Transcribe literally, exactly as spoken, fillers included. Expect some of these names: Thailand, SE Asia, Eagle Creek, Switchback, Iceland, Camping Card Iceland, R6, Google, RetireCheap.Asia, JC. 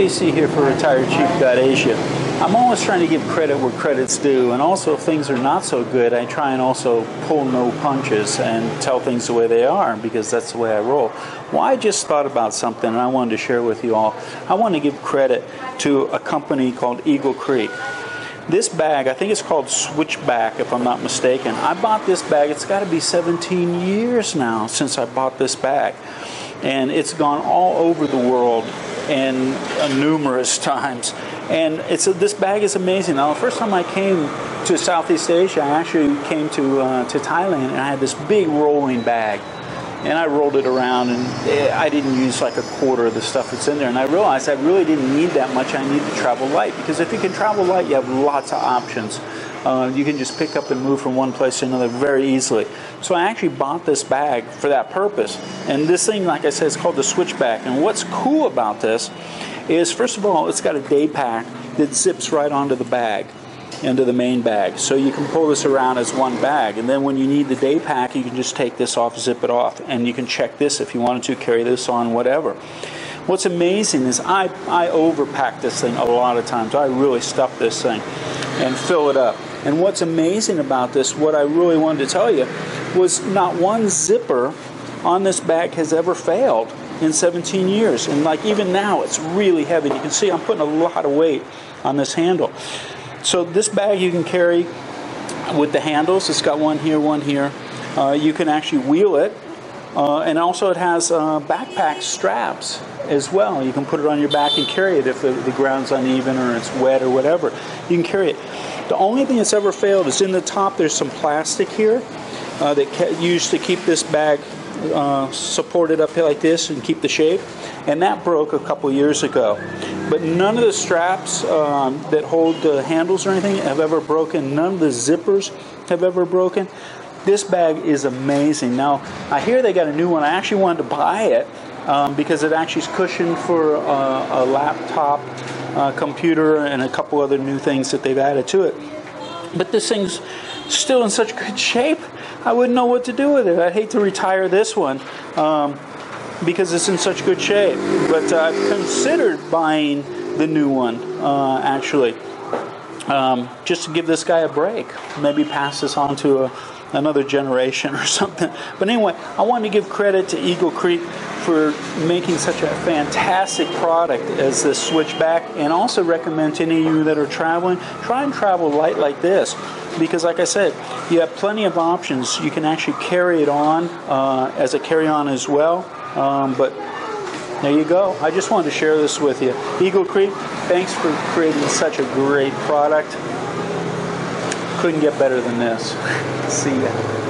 J C here for Retire Cheap dot Asia. I'm always trying to give credit where credit's due, and also if things are not so good, I try and also pull no punches and tell things the way they are, because that's the way I roll. Well, I just thought about something and I wanted to share with you all. I want to give credit to a company called Eagle Creek. This bag, I think it's called Switchback, if I'm not mistaken. I bought this bag, it's got to be seventeen years now since I bought this bag. And it's gone all over the world and uh, numerous times. And it's uh, this bag is amazing. Now, the first time I came to Southeast Asia, I actually came to, uh, to Thailand, and I had this big rolling bag. And I rolled it around, and I didn't use like a quarter of the stuff that's in there. And I realized I really didn't need that much. I need to travel light, because if you can travel light, you have lots of options. Uh, you can just pick up and move from one place to another very easily. So I actually bought this bag for that purpose. And this thing, like I said, is called the Switchback. And what's cool about this is, first of all, it's got a day pack that zips right onto the bag, into the main bag. So you can pull this around as one bag, and then when you need the day pack, you can just take this off, zip it off, and you can check this if you wanted to, carry this on, whatever. What's amazing is I, I overpack this thing a lot of times. I really stuff this thing and fill it up. And what's amazing about this, what I really wanted to tell you, was not one zipper on this bag has ever failed in seventeen years. And like even now, it's really heavy. You can see I'm putting a lot of weight on this handle. So this bag you can carry with the handles. It's got one here, one here. Uh, you can actually wheel it. Uh, and also it has uh, backpack straps as well. You can put it on your back and carry it if the, the ground's uneven or it's wet or whatever. You can carry it. The only thing that's ever failed is in the top there's some plastic here uh, that used to keep this bag Uh, supported up here like this and keep the shape, and that broke a couple years ago. But none of the straps um, that hold the handles or anything have ever broken. None of the zippers have ever broken. This bag is amazing. Now I hear they got a new one. I actually wanted to buy it um, because it actually is cushioned for uh, a laptop, uh, computer, and a couple other new things that they've added to it. But this thing's still in such good shape, I wouldn't know what to do with it. I'd hate to retire this one um, because it's in such good shape. But uh, I've considered buying the new one, uh, actually, um, just to give this guy a break. Maybe pass this on to a, another generation or something. But anyway, I wanted to give credit to Eagle Creek for making such a fantastic product as this Switchback, and also recommend to any of you that are traveling, try and travel light like this, because like I said, you have plenty of options. You can actually carry it on uh, as a carry-on as well, um, but there you go. I just wanted to share this with you. Eagle Creek, thanks for creating such a great product. Couldn't get better than this. See ya.